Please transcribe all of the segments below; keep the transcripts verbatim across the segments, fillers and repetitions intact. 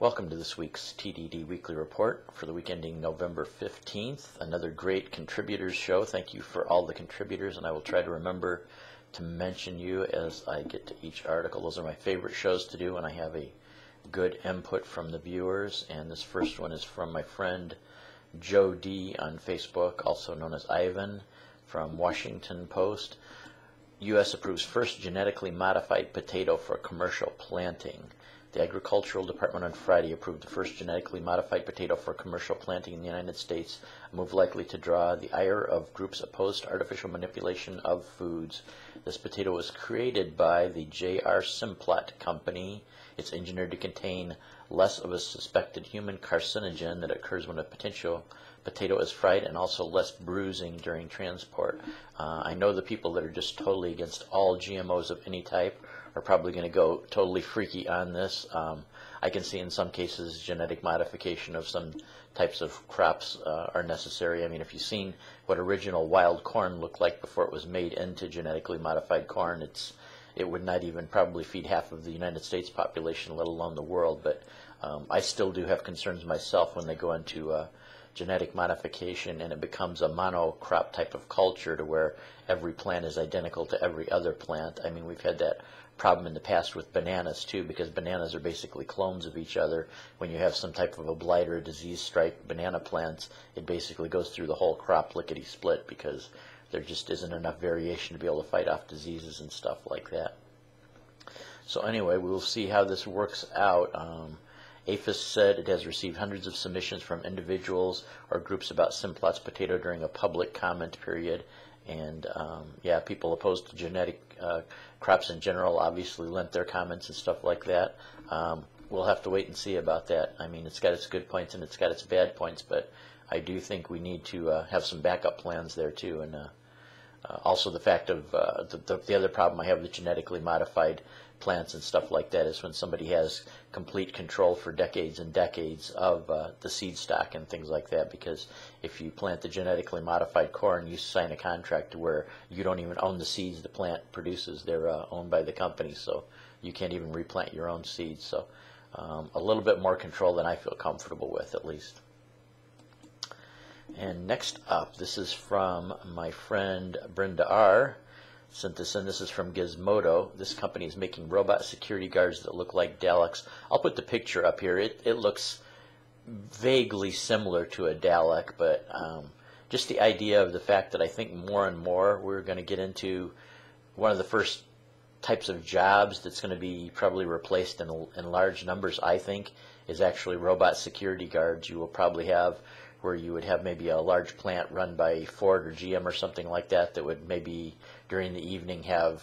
Welcome to this week's T D D Weekly Report for the week ending November fifteenth. Another great contributors show. Thank you for all the contributors, and I will try to remember to mention you as I get to each article. Those are my favorite shows to do when I have a good input from the viewers, and this first one is from my friend Joe D. on Facebook, also known as Ivan, from Washington Post. U S approves first genetically modified potato for commercial planting. The Agricultural Department on Friday approved the first genetically modified potato for commercial planting in the United States, a move likely to draw the ire of groups opposed to artificial manipulation of foods. This potato was created by the J R Simplot Company. It's engineered to contain less of a suspected human carcinogen that occurs when a potential potato is fried, and also less bruising during transport. Uh, I know the people that are just totally against all G M Os of any type are probably going to go totally freaky on this. Um, I can see in some cases genetic modification of some types of crops uh, are necessary. I mean, if you've seen what original wild corn looked like before it was made into genetically modified corn, it's it would not even probably feed half of the United States population, let alone the world. But um, I still do have concerns myself when they go into uh, genetic modification and it becomes a monocrop type of culture to where every plant is identical to every other plant. I mean, we've had that problem in the past with bananas too, because bananas are basically clones of each other. When you have some type of a blight or a disease strike banana plants, it basically goes through the whole crop lickety-split because there just isn't enough variation to be able to fight off diseases and stuff like that. So anyway, we'll see how this works out. Um, APHIS said it has received hundreds of submissions from individuals or groups about Simplot's potato during a public comment period. And um, yeah, people opposed to genetic uh, crops in general obviously lent their comments and stuff like that. Um, we'll have to wait and see about that. I mean, it's got its good points and it's got its bad points, but I do think we need to uh, have some backup plans there too. And uh, uh, also the fact of uh, the, the, the other problem I have with genetically modified plants and stuff like that is when somebody has complete control for decades and decades of uh, the seed stock and things like that, because if you plant the genetically modified corn, you sign a contract where you don't even own the seeds the plant produces. They're uh, owned by the company, so you can't even replant your own seeds. So um, a little bit more control than I feel comfortable with, at least. And next up, this is from my friend Brenda R. sent this in. This is from Gizmodo. This company is making robot security guards that look like Daleks. I'll put the picture up here. It, it looks vaguely similar to a Dalek, but um, just the idea of the fact that I think more and more we're going to get into one of the first types of jobs that's going to be probably replaced in, in large numbers, I think, is actually robot security guards. You will probably have where you would have maybe a large plant run by Ford or G M or something like that that would maybe during the evening have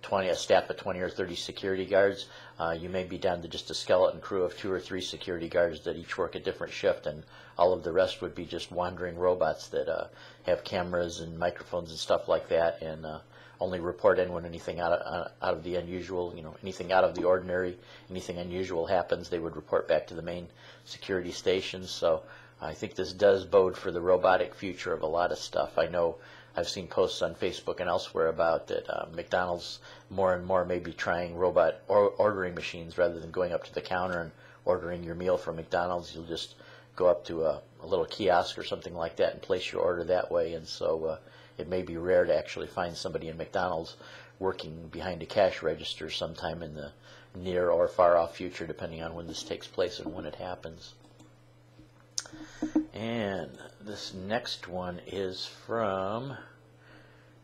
twenty a staff of twenty or thirty security guards. Uh, you may be down to just a skeleton crew of two or three security guards that each work a different shift, and all of the rest would be just wandering robots that uh, have cameras and microphones and stuff like that, and uh, only report in when anything out of, out of the unusual, you know, anything out of the ordinary, anything unusual happens, they would report back to the main security stations. So I think this does bode for the robotic future of a lot of stuff. I know I've seen posts on Facebook and elsewhere about that uh, McDonald's more and more may be trying robot or ordering machines rather than going up to the counter and ordering your meal from McDonald's. You'll just go up to a, a little kiosk or something like that and place your order that way. And so uh, it may be rare to actually find somebody in McDonald's working behind a cash register sometime in the near or far off future, depending on when this takes place and when it happens. And this next one is from,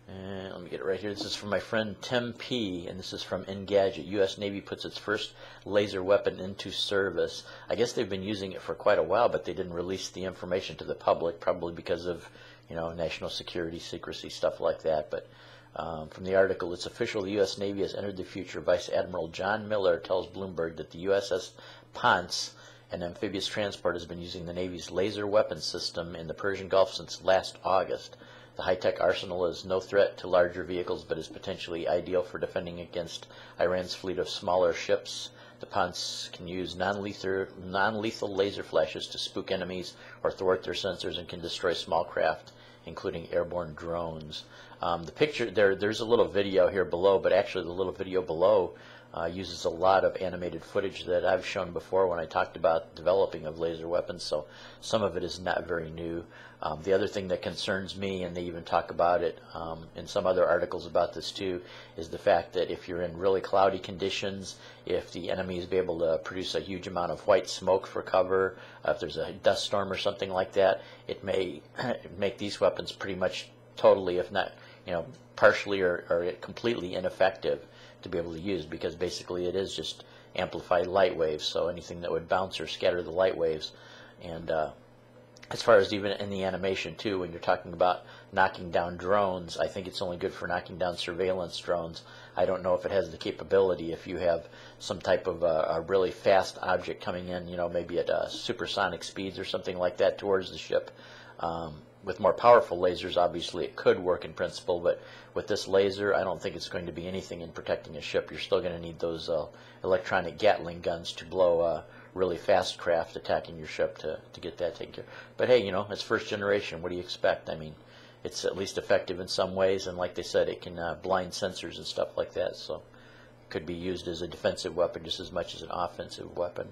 and let me get it right here, this is from my friend Tim P., and this is from Engadget. U S Navy puts its first laser weapon into service. I guess they've been using it for quite a while, but they didn't release the information to the public, probably because of, you know, national security, secrecy, stuff like that. But Um, from the article, it's official, the U S Navy has entered the future. Vice Admiral John Miller tells Bloomberg that the U S S Ponce, an amphibious transport, has been using the Navy's laser weapon system in the Persian Gulf since last August. The high-tech arsenal is no threat to larger vehicles, but is potentially ideal for defending against Iran's fleet of smaller ships. The Ponce can use non-lethal, non-lethal laser flashes to spook enemies or thwart their sensors, and can destroy small craft, including airborne drones. Um, the picture there, there's a little video here below, but actually the little video below Uh, uses a lot of animated footage that I've shown before when I talked about developing of laser weapons, so some of it is not very new. Um, the other thing that concerns me, and they even talk about it um, in some other articles about this too, is the fact that if you're in really cloudy conditions, if the enemy is able to produce a huge amount of white smoke for cover, uh, if there's a dust storm or something like that, it may make these weapons pretty much totally, if not you know, partially or, or completely ineffective to be able to use, because basically it is just amplified light waves, so anything that would bounce or scatter the light waves. And uh, as far as even in the animation too, when you're talking about knocking down drones, I think it's only good for knocking down surveillance drones. I don't know if it has the capability if you have some type of a, a really fast object coming in, you know, maybe at uh, supersonic speeds or something like that towards the ship. Um, With more powerful lasers, obviously, it could work in principle, but with this laser, I don't think it's going to be anything in protecting a ship. You're still going to need those uh, electronic Gatling guns to blow uh, really fast craft attacking your ship to, to get that taken care of. But hey, you know, it's first generation. What do you expect? I mean, it's at least effective in some ways, and like they said, it can uh, blind sensors and stuff like that, so it could be used as a defensive weapon just as much as an offensive weapon.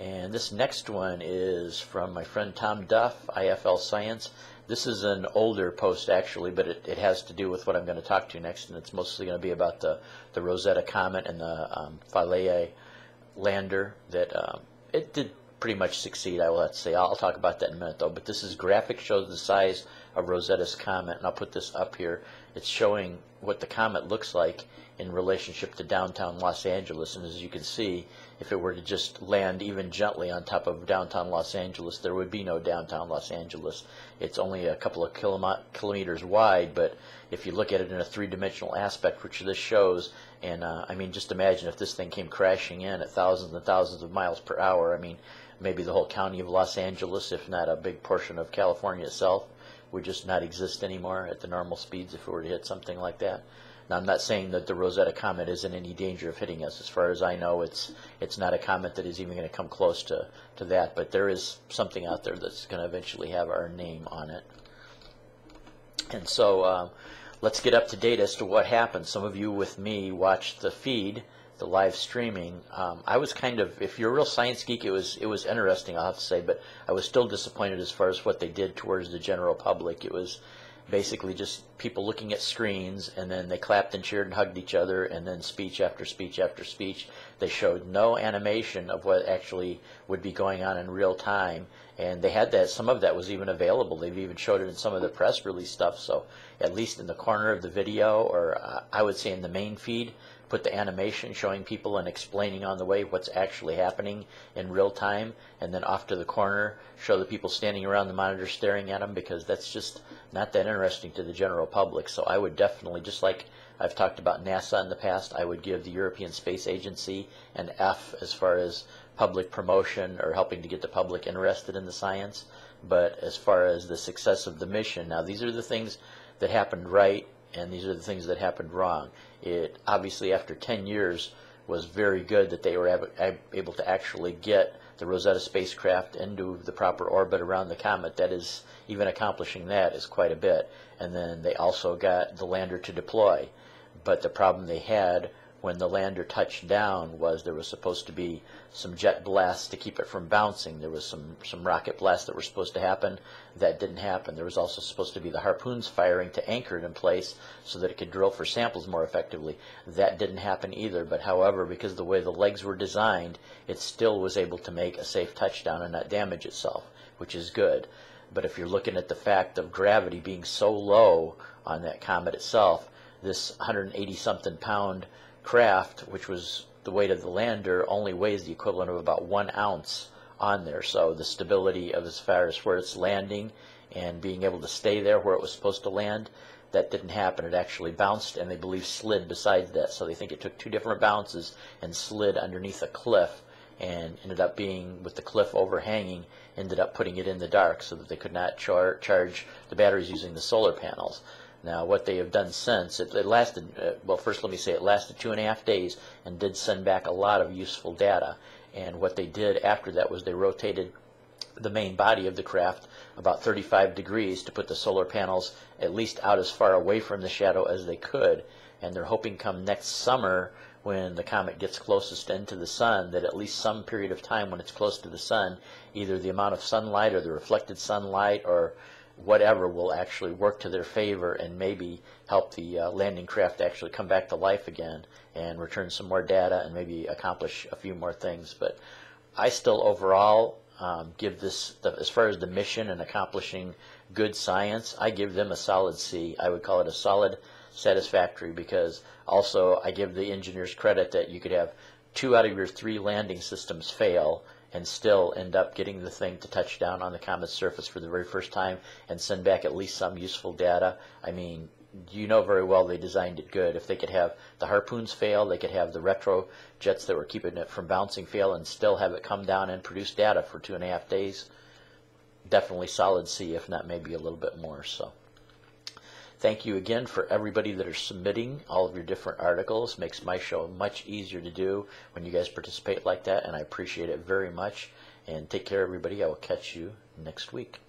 And this next one is from my friend Tom Duff, I F L Science. This is an older post, actually, but it, it has to do with what I'm going to talk to next, and it's mostly going to be about the, the Rosetta Comet and the um, Philae lander that um, it did pretty much succeed, I will have to say. I'll, I'll talk about that in a minute, though. But this is graphic shows the size of Rosetta's comet, and I'll put this up here. It's showing what the comet looks like in relationship to downtown Los Angeles, and as you can see, if it were to just land even gently on top of downtown Los Angeles, there would be no downtown Los Angeles. It's only a couple of kilom kilometers wide, but if you look at it in a three-dimensional aspect, which this shows, and uh, I mean, just imagine if this thing came crashing in at thousands and thousands of miles per hour. I mean, maybe the whole county of Los Angeles, if not a big portion of California itself, would just not exist anymore at the normal speeds if it were to hit something like that. Now, I'm not saying that the Rosetta Comet is in any danger of hitting us. As far as I know, it's it's not a comet that is even going to come close to, to that, but there is something out there that's going to eventually have our name on it. And so um, let's get up to date as to what happened. Some of you with me watched the feed, the live streaming. Um, I was kind of, if you're a real science geek, it was it was interesting, I'll have to say, but I was still disappointed as far as what they did towards the general public. It was basically just people looking at screens, and then they clapped and cheered and hugged each other, and then speech after speech after speech. They showed no animation of what actually would be going on in real time, and they had that, some of that was even available. They've even showed it in some of the press release stuff, so at least in the corner of the video, or uh, I would say in the main feed, put the animation showing people and explaining on the way what's actually happening in real time, and then off to the corner, show the people standing around the monitor staring at them, because that's just not that interesting to the general public. So I would definitely, just like I've talked about NASA in the past, I would give the European Space Agency an F as far as public promotion or helping to get the public interested in the science. But as far as the success of the mission, now these are the things that happened right, and these are the things that happened wrong. It obviously, after ten years, was very good that they were ab ab able to actually get the Rosetta spacecraft into the proper orbit around the comet. That is, even accomplishing that is quite a bit. And then they also got the lander to deploy. But the problem they had when the lander touched down was there was supposed to be some jet blasts to keep it from bouncing. There was some, some rocket blasts that were supposed to happen that didn't happen. There was also supposed to be the harpoons firing to anchor it in place so that it could drill for samples more effectively. That didn't happen either, but however, because of the way the legs were designed, it still was able to make a safe touchdown and not damage itself, which is good. But if you're looking at the fact of gravity being so low on that comet itself, this one hundred eighty something pound craft, which was the weight of the lander, only weighs the equivalent of about one ounce on there. So the stability of as far as where it's landing and being able to stay there where it was supposed to land, that didn't happen. It actually bounced, and they believe slid besides that. So they think it took two different bounces and slid underneath a cliff, and ended up being, with the cliff overhanging, ended up putting it in the dark so that they could not char charge the batteries using the solar panels. Now, what they have done since, it, it lasted, uh, well, first let me say it lasted two and a half days and did send back a lot of useful data. And what they did after that was they rotated the main body of the craft about thirty-five degrees to put the solar panels at least out as far away from the shadow as they could. and they're hoping come next summer, when the comet gets closest into the sun, that at least some period of time when it's close to the sun, either the amount of sunlight or the reflected sunlight or whatever will actually work to their favor and maybe help the uh, landing craft actually come back to life again and return some more data and maybe accomplish a few more things. But I still overall um, give this, the, as far as the mission and accomplishing good science, I give them a solid C. I would call it a solid satisfactory, because also I give the engineers credit that you could have two out of your three landing systems fail and still end up getting the thing to touch down on the comet's surface for the very first time and send back at least some useful data. I mean, you know very well they designed it good. If they could have the harpoons fail, they could have the retro jets that were keeping it from bouncing fail and still have it come down and produce data for two and a half days. Definitely solid C, if not maybe a little bit more. So thank you again for everybody that are submitting all of your different articles. It makes my show much easier to do when you guys participate like that, and I appreciate it very much. And take care, everybody. I will catch you next week.